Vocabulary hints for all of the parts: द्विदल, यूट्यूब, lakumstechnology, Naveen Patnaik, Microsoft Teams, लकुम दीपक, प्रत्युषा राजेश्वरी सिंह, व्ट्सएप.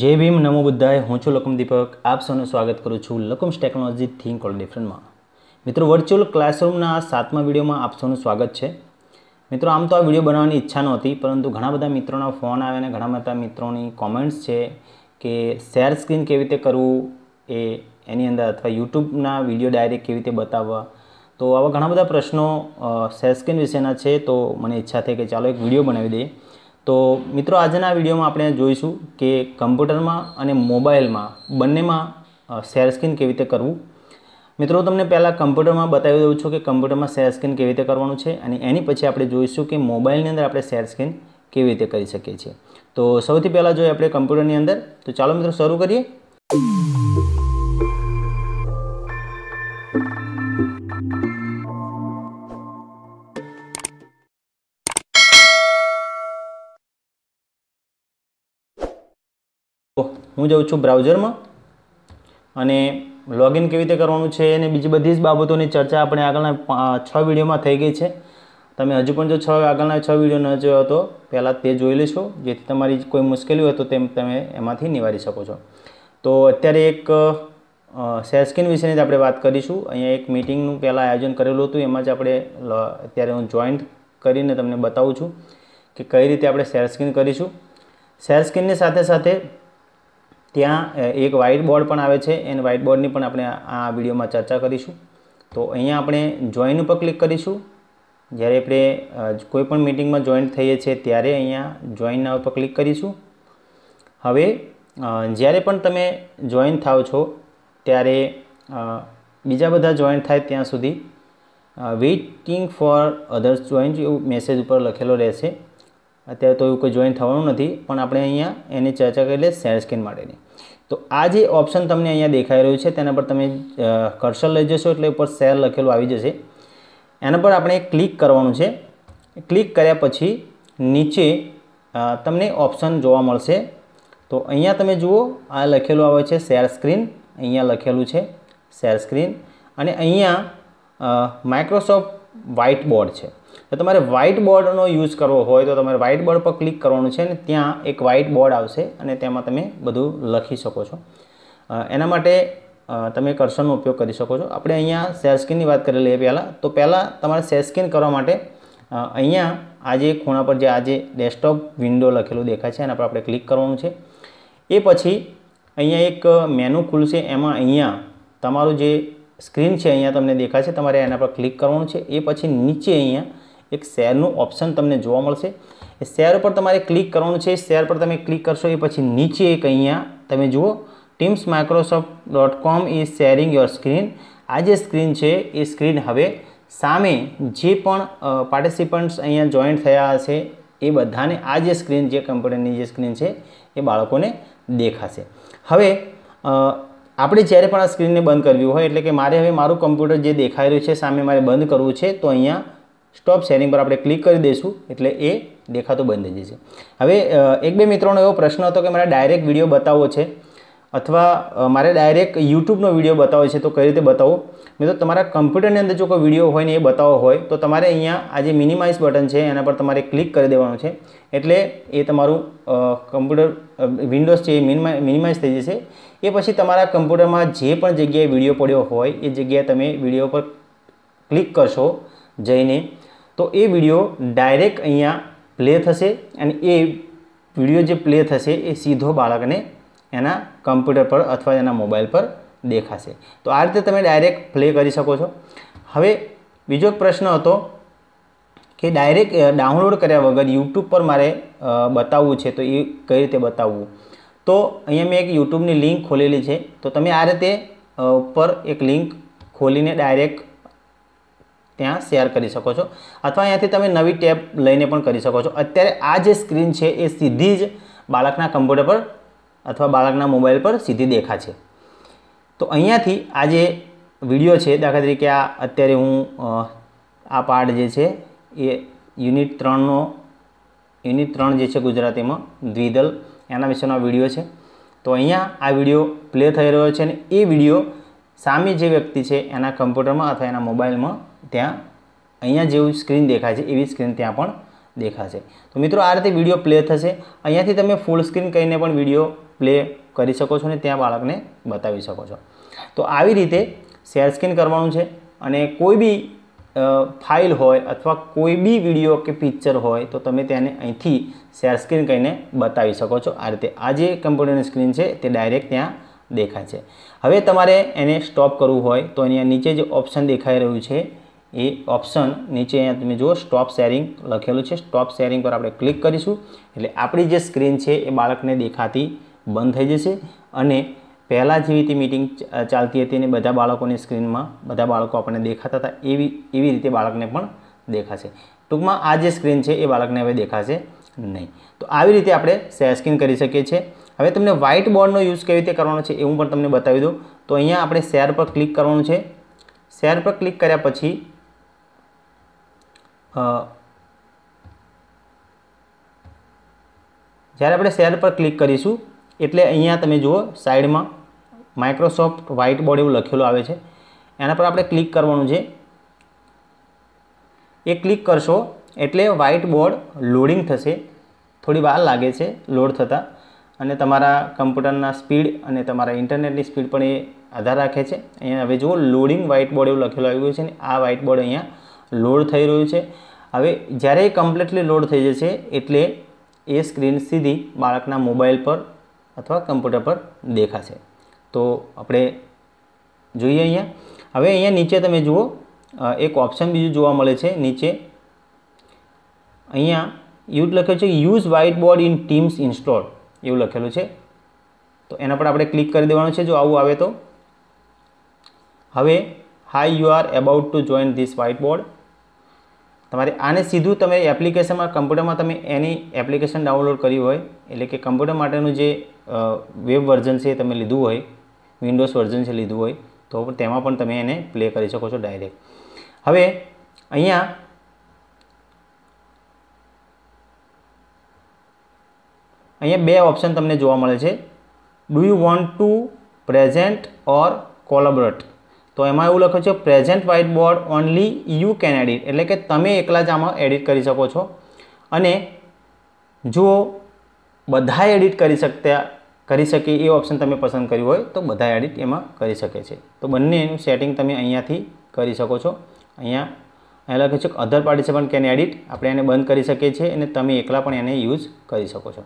जय भीम नमो बुद्धाय। हूँ छूँ लकुम दीपक। आप सौनु स्वागत करूँ छूँ Lakums technology think all different में। मित्रों वर्चुअल क्लासरूम आ सातमा विडियो में आप सौनु स्वागत है। मित्रों आम तो आ विडियो बनाने इच्छा नहोती, परंतु घणा बधा मित्रों फोन आवे ने घणा बधा मित्रों कॉमेंट्स है कि शेर स्क्रीन केवी रीते करवू एनी अंदर अथवा यूट्यूबना विडियो डायरेक्ट केवी रीते बतावा। तो आवा घणा बधा प्रश्नों शेर स्क्रीन विशेना है, तो मने इच्छा थई कि चालो एक विडियो बनावी दईए। तो मित्रों आजना विडियो में आपणे जोईशुं कि कम्प्यूटर में अने मोबाइल में बंने में शेर स्क्रीन केवी रीते करवू। मित्रों तमने पहला कम्प्यूटर में बतावी दऊं छुं कि कम्प्यूटर में शेर स्क्रीन केवी रीते करवानुं छे अने एनी पछी आपणे जोईशुं कि मोबाइलनी अंदर आपणे शेर स्क्रीन केवी रीते करी शकीए छीए। तो सौथी पहला जोईए आपणे कम्प्यूटरनी अंदर। तो चालो मित्रों शरू करीए। हूँ जाऊँ छूँ ब्राउजर में अने लॉगिन केवी रीते करवानुं छे अने बीजी बधी ज बाबतोनी चर्चा आपणे आगळना 6 विडियो में थई गई छे। तमे हजू पण जो 6 आगळना 6 विडियो न जोयो तो पहला ते जोई लेशो, जेथी तमारी कोई मुश्केली होय तो तमे एमांथी निवारी शको छो। तो अत्यारे एक शेर स्क्रीन विशेनी आपणे वात करीशुं। अहींया एक मीटिंगनुं पहला आयोजन करेलुं हतुं, एमां ज आपणे अत्यारे हूँ जॉइन करीने तमने बतावुं छुं कि कई रीते आपणे शेर स्क्रीन करीशुं। शेर स्क्रीननी साथे साथे त्या एक व्हाइट बोर्ड पण आवे छे एंड व्हाइट बोर्डनी पण आपणे आ विडियो में चर्चा करीशुं। तो अहींया आपणे जॉइन पर क्लिक करीशुं। ज्यारे आपणे कोईपण मीटिंग में जॉइन थईए छे त्यारे अहींया जॉइन पर क्लिक करीशुं। हवे ज्यारे पण तमे जॉइन थाओ छो त्यारे बीजा बधा जॉइन थाय त्यां सुधी वेटिंग फॉर अधर्स जॉइन जो मेसेज उपर लखेलो रहेशे। अत्यारे तो एवुं कोई जॉइन थवानुं नथी, पण आपणे अहींया एनी चर्चा करी ले शेर स्क्रीन माटेनी। तो आ जे ऑप्शन तमने अहींया देखाई रह्यो छे तेना पर तमे कर्सर लई जशो एटले उपर शेर लखेલું આવી જશે, एना पर आपणे क्लिक करवानुं छे। क्लिक कर्या पछी नीचे तमने ऑप्शन जोवा मळशे। तो अहींया तमे जुओ आ લખેલું આવે છે शेर स्क्रीन, अहींया લખેલું છે शेर स्क्रीन अने अहींया माइक्रोसॉफ्ट व्हाइट बोर्ड छे। तो तमारे व्हाइट बोर्डनो यूज करवो होय तो तमारे व्हाइट बोर्ड पर क्लिक करवानुं छे अने त्यां एक व्हाइट बोर्ड आवशे अने तेमां तमे बधुं लखी शको छो। एना माटे तमे कर्सरनो उपयोग करी शको छो। आपणे अहींया शेर स्क्रीननी वात करी लईए पहेला। तो पहेला तमारे शेर स्क्रीन करवा माटे अहींया आ जे खूणा पर जे आ जे डेस्कटॉप विंडो લખેલું દેખાય છે એના પર આપણે ક્લિક કરવાનું છે। એ પછી अहींया एक मेनू खुलशे, एमां अहींया तमारो जे स्क्रीन है अहींया तमने देखाय छे तमारे एना पर क्लिक करवानुं छे। ए पछी नीचे अहींया एक शेरनु ऑप्शन तमने जोवा मळशे, ए शेर पर तमारे क्लिक करवानुं छे। शेर पर तमे क्लिक करशो ए पछी नीचे एक अहींया तमे जुओ Teams microsoft.com is sharing your screen. आ जे स्क्रीन है ए स्क्रीन हवे सामे जे पण पार्टिसिपंट्स अहींया जॉइन थया हशे ए बधाने आ जे स्क्रीन जे कम्प्यूटरनी जे स्क्रीन है ए बाळकोने देखाशे। हवे आपणे ज्यारे पण आ स्क्रीन ने बंद करवी होय एटले के मारे हवे मारुं कम्प्यूटर जे देखाई रह्युं छे सामे मारे बंद करवुं छे तो अहींया स्टॉप शेरिंग पर आपणे क्लिक करी देशुं एटले ए देखातो बंद थई जशे। हवे एक बे मित्रोनो एवो प्रश्न हतो के मारे डायरेक्ट विडियो बताववो छे अथवा मारे डायरेक्ट यूट्यूबनो विडियो बताववो छे तो कई रीते बताववो। मित्रो तमारा कम्प्यूटरनी अंदर जो कोई विडियो होय ने ए बताववो होय तो तमारे अहींया आ जे मिनिमाइज बटन छे एना पर तमारे क्लिक करी देवानुं छे एटले ए तमारुं कम्प्यूटर विंडोज छे मिनिमाइज थई जशे। ए पछी तमारा कम्प्यूटरमां जे पण जग्याए विडियो पड्यो होय ए जग्याए तमे विडियो पर क्लिक करशो जईने तो ए विडियो डायरेक्ट अहींया प्ले थशे अने ए विडियो जे प्ले थशे ए सीधो बाळकने एना कम्प्यूटर पर अथवा एना मोबाइल पर देखाशे। तो आ रीते तमे डायरेक्ट प्ले करी शको छो। हवे बीजो प्रश्न हतो के डायरेक्ट डाउनलोड कर्या वगर यूट्यूब पर मारे बताववुं छे तो ए कई रीते बताववुं। तो अहींया मैं एक यूट्यूबनी लिंक खोलेली छे तो तमे आ रीते पर एक लिंक खोलीने डायरेक्ट त्यां शेर करी शको छो अथवा अहींयाथी तमे नवी टेब लईने पण करी शको छो। अत्यारे आ जे स्क्रीन छे ए सीधी ज बाळकना कम्प्यूटर पर अथवा बाळकना मोबाइल पर सीधी देखाय छे। तो अहींयाथी आ जे विडियो छे दाखला तरीके आ अत्यारे हूँ आ पार्ट जे छे ए युनिट 3 जे छे गुजराती में द्विदल एना विशेनो विडियो छे। तो अहींया आ विडियो प्ले थई रह्यो छे अने ए विडियो सामे जे व्यक्ति छे एना कम्प्यूटर में अथवा एना मोबाइल में त्या अहींया जेवुं स्क्रीन देखाय छे एवी स्क्रीन त्यां पण देखाशे। तो मित्रों आ रीते विडियो प्ले थशे। अहींयाथी तमे फूल स्क्रीन करीने पण विडियो प्ले કરી શકો છો ને ત્યાં બાળકને બતાવી શકો છો। તો આવી રીતે શેર સ્ક્રીન કરવાનું છે અને કોઈ બી ફાઇલ હોય અથવા કોઈ બી વિડિયો કે પિક્ચર હોય તો તમે તેને અહીંથી શેર સ્ક્રીન કરીને બતાવી શકો છો। આ રીતે આ જે કમ્પ્યુટરની સ્ક્રીન છે તે ડાયરેક્ટ ત્યાં દેખાય છે। હવે તમારે એને સ્ટોપ કરવું હોય તો અહીંયા નીચે જે ઓપ્શન દેખાઈ રહ્યું છે એ ઓપ્શન નીચે અહીંયા તમે જુઓ સ્ટોપ શેરિંગ લખેલું છે। સ્ટોપ શેરિંગ પર આપણે ક્લિક કરીશું એટલે આપણી જે સ્ક્રીન છે એ બાળકને દેખાતી बंद थी जैसे पहला जी रीते मीटिंग चालती थी ने बधा बाळकों ने स्क्रीन में बधा बाळको अपने देखाता था एवी रीते बाळक ने पण देखाशे। टूंक में आ जे स्क्रीन है ये बाळक ने हवे देखाशे नहीं। तो आवी रीते आपणे शेयर स्क्रीन करी शकीए छीए। हवे तमने व्हाइट बोर्डनो यूज केवी रीते करवानो छे ए हुं पण तमने बतावी दऊं। तो अहींया आपणे शेयर पर क्लिक करवानुं छे। शेयर पर क्लिक कर्या पछी ज्यारे आपणे शेयर पर क्लिक करीशुं एटले अहींया तमे जुओ साइड में माइक्रोसॉफ्ट व्हाइट बोर्ड एवुं लखेलुं आवे छे एना पर आपणे क्लिक करवानुं छे। ए क्लिक करशो एटले व्हाइट बोर्ड लोडिंग थशे। थोड़ी वार लागे छे लोड थता अने तमारा कम्प्यूटरना स्पीड अने तमारा इंटरनेटनी स्पीड पण ए आधार राखे छे। अहींया हवे जुओ लोडिंग व्हाइट बोर्ड एवुं लखेलुं आव्युं छे ने आ व्हाइट बोर्ड अहींया लोड थई रह्युं छे। हवे ज्यारे कम्प्लीटली लोड थई जशे एटले ए स्क्रीन सीधी बाळकना मोबाइल पर अथवा कम्प्यूटर पर देखाशे। तो आपणे जोईए अहींया हवे अहींया नीचे तमे जुओ एक ऑप्शन बीजू जोवा मळे छे। नीचे अहींया यूज लखेलुं छे use white board in Teams install एवुं लखेलुं छे। तो एना पर आपणे क्लिक करी देवानुं छे जो आवुं आवे। तो हवे hi you are about to join this white board तमारे आने सीधू तमे एप्लिकेशन में कम्प्यूटर में तमे एनी एप्लिकेशन डाउनलॉड करी होय एटले के कम्प्यूटर माटेनुं जे वेब वर्जन छे तमे लीधुं होय विंडोज वर्जन छे लीधुं होय तो तेमां पण तमे एने प्ले करी शको छो डायरेक्ट। हवे अहींया बे ऑप्शन तमने जोवा मळे छे do you want to present or collaborate. तो एमां एवुं लख्युं छे present white board only you can edit एटले के तमे एकला ज आमां एडिट करी शको छो अने जो बधा एडिट करी सके ए ऑप्शन तमे पसंद कर्युं होय तो बधा एडिट एमां करी सके छे। तो बंनेनुं सेटिंग तमे अहींयाथी करी शको छो। अहींया लख्युं छे अधर पार्टिसिपंट केन एडिट आपणे एने बंद करी सके छे अने तमे एकला पण एने यूज करी शको छो।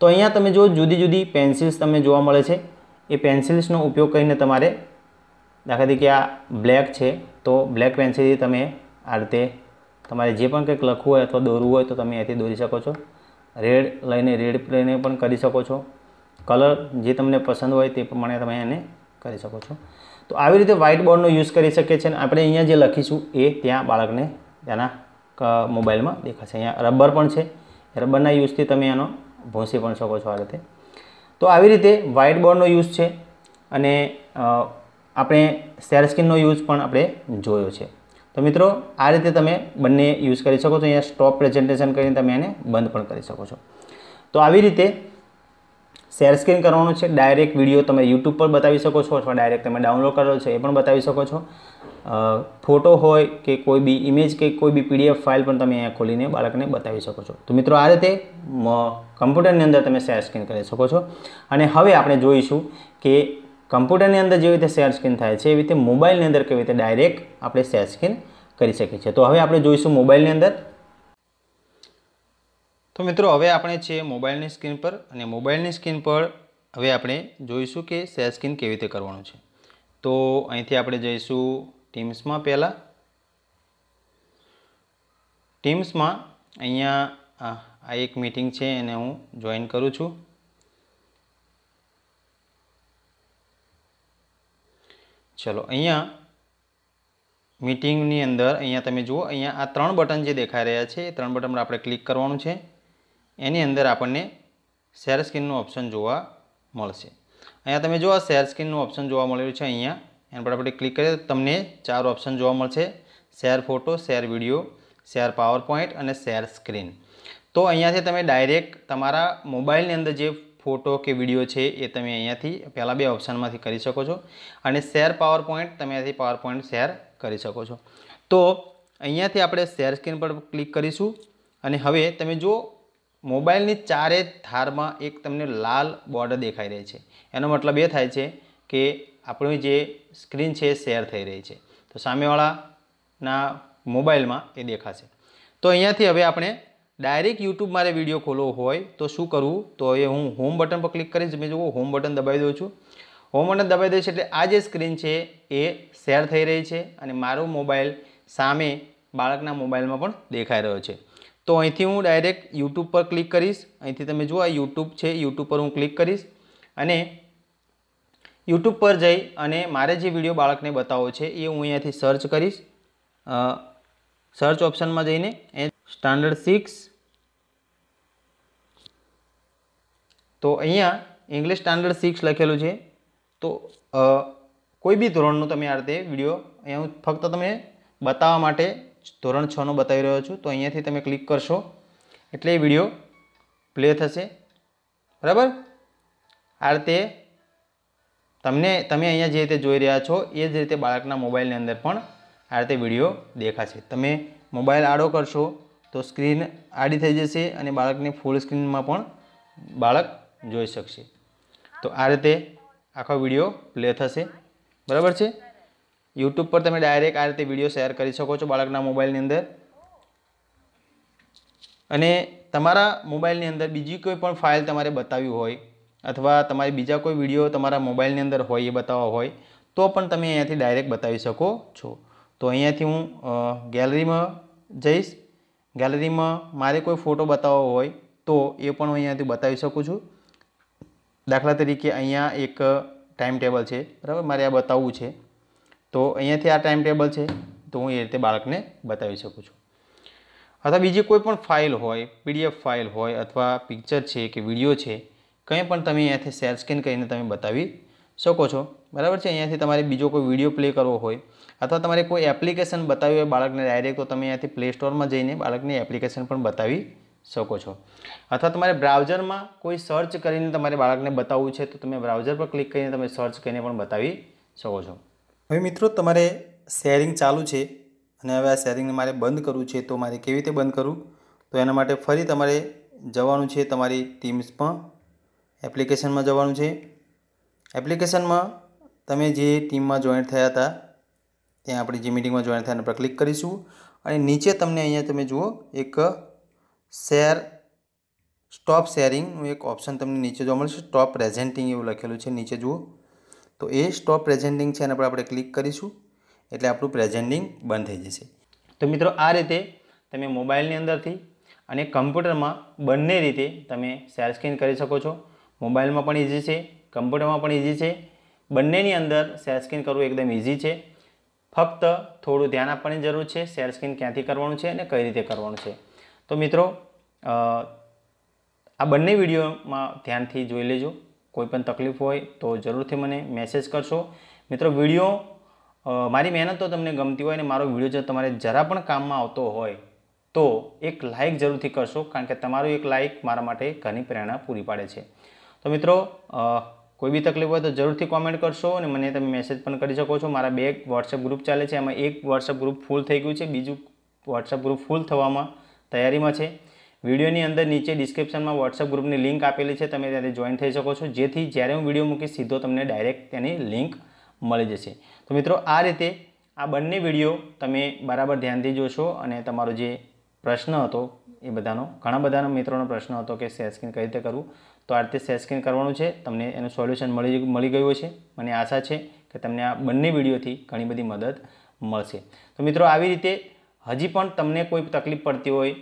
तो अहींया तमे जो जुदी जुदी पेन्सिल्स तमने जोवा मळे छे ए पेन्सिल्सनो उपयोग करीने तमारे दाखला तरीके आ ब्लेक है तो ब्लेक पेन्सिल तमे आ रीते तमारे जे पण कंईक लखवुं होय अथवा दोरवुं होय तो तमे आथी दोरी शको छो। रेड लईने रेड प्लेने पण करी शको छो। कलर जे तमने पसंद होय ते प्रमाणे तमे आने करी शको छो। तो आवी रीते व्हाइट बोर्डनो यूज करी शकीए छीए। आपणे अहींया जे लखीशुं ए त्यां बाळकने त्याना मोबाइलमां देखाशे। अहींया रबर पण छे रबरना यूजथी तमे आनो भोंसी पण शको छो आ रीते। तो आवी रीते व्हाइट बोर्डनो यूज छे अने अपने शेयर स्क्रीन यूज पण आपणे जोयो छे। तो मित्रों आ रीते तमे बंने यूज करी शको। तो अहींया स्टॉप प्रेजेंटेशन करीने तमे आने बंद पण करी शको छो। तो आ रीते शेयर स्क्रीन करवानुं छे। डायरेक्ट विडियो तमे यूट्यूब पर बतावी शको छो अथवा डायरेक्ट तमे डाउनलॉड करेलो छे ए पण बतावी शको छो। फोटो होय के कोई बी इमेज के कोई बी पीडीएफ फाइल पण तमे अहींया खोलीने बाळकने बतावी शको छो। तो मित्रों आ रीते कम्प्यूटरनी अंदर तमे शेयर स्क्रीन करी शको छो। अने हवे आपणे जोईशुं के कम्प्यूटर ने अंदर जी रीते शेयर स्क्रीन थाय छे एवी रीते मोबाइल ने अंदर केवी रीते डायरेक्ट आपणे शेयर स्क्रीन करी शकीए छीए। तो हवे आपणे जोईशुं मोबाइल ने अंदर। तो मित्रों हवे आपणे छे मोबाइल नी स्क्रीन पर अने मोबाइल नी स्क्रीन पर हवे आपणे जोईशुं के शेयर स्क्रीन केवी रीते करवानुं छे। तो अहींथी आपणे जईशुं टीम्स मां। पहेला टीम्स मां अहींया आ एक मीटिंग छे एने हुं जोइन करूं छुं। चलो अहींया मीटिंग नी अंदर अहींया तमे जुओ अहींया आ त्रण बटन जे देखाई रह्या छे ए त्रण बटन पर आपणे क्लिक करवानुं छे। एनी अंदर आपणने शेयर स्क्रीन नो ऑप्शन जोवा मळशे। अहींया तमे जुओ शेयर स्क्रीन नो ऑप्शन जोवा मळ्यो छे। अहींया एना पर आपणे क्लिक करीए तो तमने चार ऑप्शन जोवा मळशे share photo share video share power point अने शेयर स्क्रीन। तो अहींयाथी तमे डायरेक्ट तमारा मोबाइल नी अंदर जे फोटो के विडियो है ये तमे अहींयाथी पहला बे ऑप्शन में करी शको छो अने शेयर पावर पॉइंट तमे अहींथी पावर पॉइंट शेयर करी शको छो। तो अहींयाथी आपणे शेयर स्क्रीन पर क्लिक करीशुं अने हवे तमे जो मोबाइल चारे थार में एक तमने लाल बॉर्डर देखाई रही है। एनो मतलब ये थाय छे कि आपणी जे स्क्रीन है शेर थी रही है, तो सामेवाळाना मोबाइल में ये देखाशे। तो अहींयाथी हवे आपणे डायरेक्ट यूट्यूब मारे विडियो खोलवो होय तो शुं करवुं, तो हवे हूँ होम बटन पर क्लिक करीश। मैं जुओ होम बटन दबावी दऊं छुं। होम बटन दबावी दईश एटले आ जे स्क्रीन है ये शेर थी रही है और मारो मोबाइल सामे बाळकना मोबाइल में पण देखाई रह्यो छे। तो अहींथी हूँ डायरेक्ट यूट्यूब पर क्लिक करीश। अहींथी तमे जुओ आ यूट्यूब है, यूट्यूब पर हूँ क्लिक करीश अने यूट्यूब पर जाई अने मारे जे विडियो बाळकने बतावो छे ए हूँ अहींयाथी सर्च करीश। सर्च ऑप्शन में जाइने स्टैंडर्ड 6, तो अहींया इंग्लिश स्टैंडर्ड 6 लखेलू है। तो कोई भी धोरणनो तमे आ रीते विडियो अहींया हूँ फक्त तमने बतावा माटे धोरण 6 नो बतावी रह्यो छुं। तो अहींयाथी तमे क्लिक करशो एटले विडियो प्ले थशे, बराबर। आ रीते तमने तमे अहींया जे रीते जोई रह्या छो ए ज रीते बाळकना मोबाइलनी अंदर पण आ रीते विडियो देखाशे। तमे मोबाइल आड़ो करशो तो स्क्रीन आड़ी थई जशे अने बाळकने फूल स्क्रीन में पण बाळक जोई शकशे। तो आ रीते आखो विडियो प्ले थशे, बराबर छे। यूट्यूब पर तमे डायरेक्ट आ रीते विडियो शेर करी शको छो बाळकना मोबाइलनी अंदर। अने तमारा मोबाइलनी अंदर बीजी कोई पण फाइल तमारे बतावी होय अथवा तमारी बीजा कोई विडियो तमारा मोबाइलनी अंदर होय ए बतावा होय तो पण तमे अहींयाथी डायरेक्ट बतावी शको छो। तो अहींयाथी हूँ गैलरी में जईश। गैलरी में मारे कोई फोटो बतावो होय तो ए पण अहींयाथी बतावी शकू छूं। दाखला तरीके अहींया एक टाइम टेबल है, बराबर, मारे आ बताववुं छे तो अहींयाथी आ टाइम टेबल है तो हूँ ए रीते बाळकने बतावी शकू छूं। अथवा बीजी कोईपण फाइल होय, पीडीएफ फाइल होय अथवा पिक्चर है कि विडियो है કંઈપણ તમે અહીંયાથી શેર સ્કેન કરીને તમે બતાવી શકો છો, બરાબર છે। અહીંયાથી તમારે બીજો કોઈ વિડીયો પ્લે કરવો હોય અથવા તમારે કોઈ એપ્લિકેશન બતાવી હોય બાળકને ડાયરેક્ટ તો તમે અહીંયાથી પ્લે સ્ટોરમાં જઈને બાળકની એપ્લિકેશન પણ બતાવી શકો છો। અથવા તમારે બ્રાઉઝરમાં કોઈ સર્ચ કરીને તમારે બાળકને બતાવવું છે તો તમે બ્રાઉઝર પર ક્લિક કરીને તમે સર્ચ કરીને પણ બતાવી શકો છો। હવે મિત્રો તમારે શેરિંગ ચાલુ છે અને હવે આ શેરિંગને મારે બંધ કરવું છે, તો મારે કેવી રીતે બંધ કરવું, તો એના માટે ફરી તમારે જવાનું છે તમારી ટીમ્સમાં, एप्लिकेशन में जवानुं छे। एप्लिकेशन में तमे जे टीम में जॉइन थया था त्यां आपणी जे मीटिंग में जॉइन थया एना पर क्लिक करीशुं अने नीचे तमने अहींया तमे जुओ एक शेर स्टॉप शेरिंग एक ऑप्शन तमने नीचे जोवा मळशे, स्टॉप प्रेजेंटिंग एवुं लखेलुं छे नीचे जुओ। तो ए स्टॉप प्रेजेंटिंग छे एना पर आपणे क्लिक करीशुं एटले आपणुं प्रेजेंटिंग बंध थई जशे। तो मित्रों आ रीते तमे मोबाइलनी अंदरथी अने कम्प्यूटरमां बंने रीते तमे शेर स्केन करी शको छो। मोबाइल में पण ईजी है, कम्प्यूटर में पण ईजी है, बंनेनी अंदर शेर स्केन करवुं एकदम ईजी है। फक्त थोड़ुं ध्यान आपवानी जरूर है शेर स्केन क्यांथी करवानुं छे अने कई रीते करवानुं छे। तो मित्रों आ बंने विडियो में ध्यानथी जोई लेजो। कोईपण तकलीफ होय तो जरूरथी मने मेसेज करशो। मित्रों विडियो मारी मेहनत तो तमने गमती होय अने मारो विडियो जो तमारे जरा पण काममां आवतो होय तो एक लाइक जरूरथी करशो, कारण के तमारो एक लाइक मारा माटे घणी प्रेरणा पूरी पाडे छे। तो मित्रों कोई भी तकलीफ हो तो जरूरथी कॉमेंट करशो और मैंने तब मैसेज पण करी शको छो। मारा 2 व्ट्सएप ग्रुप चाले छे, एमां एक व्ट्सएप ग्रुप फूल थई गयुं छे, बीजू व्ट्सएप ग्रुप फूल थवामां तैयारीमां छे। विडियोनी अंदर नीचे डिस्क्रिप्शन में व्ट्सएप ग्रुपनी लिंक आपेली छे, तमे त्यारे जॉइन थई शको छो, जेथी ज्यारे हुं विडियो मूकीश सीधो तमने डायरेक्ट तेनी लिंक मळी जशे। तो मित्रों आ रीते आ बंने विडियो तमे बराबर ध्यानथी जोशो अने तमारो जे प्रश्न हतो ए बधानो घणा बधाना मित्रोनो प्रश्न हतो के शेर स्केन कई रीते करवुं, तो आ रीते शेर स्केन करवानुं छे। तमने एनुं सोल्यूशन मळी गयुं हशे। मने आशा छे के तमने आ बंने विडियोथी घणी बधी मदद मळशे। तो मित्रों आवी रीते हजी पण तमने कोई तकलीफ पड़ती होय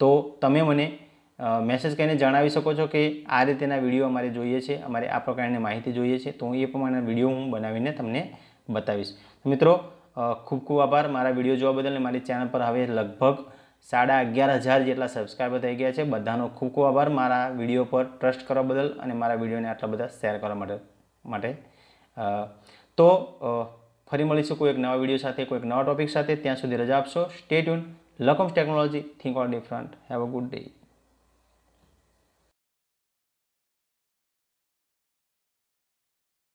तो तमे मने मेसेज करीने जणावी शको छो के आ रीतेना विडियो अमारे जोईए छे, अमारे आ प्रकारनी माहिती जोईए छे, तो हुं ए प्रमाणेना विडियो हुं बनावीने तमने बतावीश। तो मित्रों खूब खूब आभार मारा विडियो जोवा बदल अने मारी चेनल पर हवे लगभग 11,500 જેટલા સબસ્ક્રાઈબર થઈ ગયા છે। બધાનો ખૂબ ખૂબ આભાર મારા વિડીયો પર ટ્રસ્ટ કરવા બદલ અને મારા વિડીયોને આટલા બધા શેર કરવા માટે। તો ફરી મળીશું કોઈ એક નવા વિડીયો સાથે, કોઈ એક નવા ટોપિક સાથે। ત્યાં સુધી રજા આપશો। Stay tune, Lakums technology, think all different, have a good day.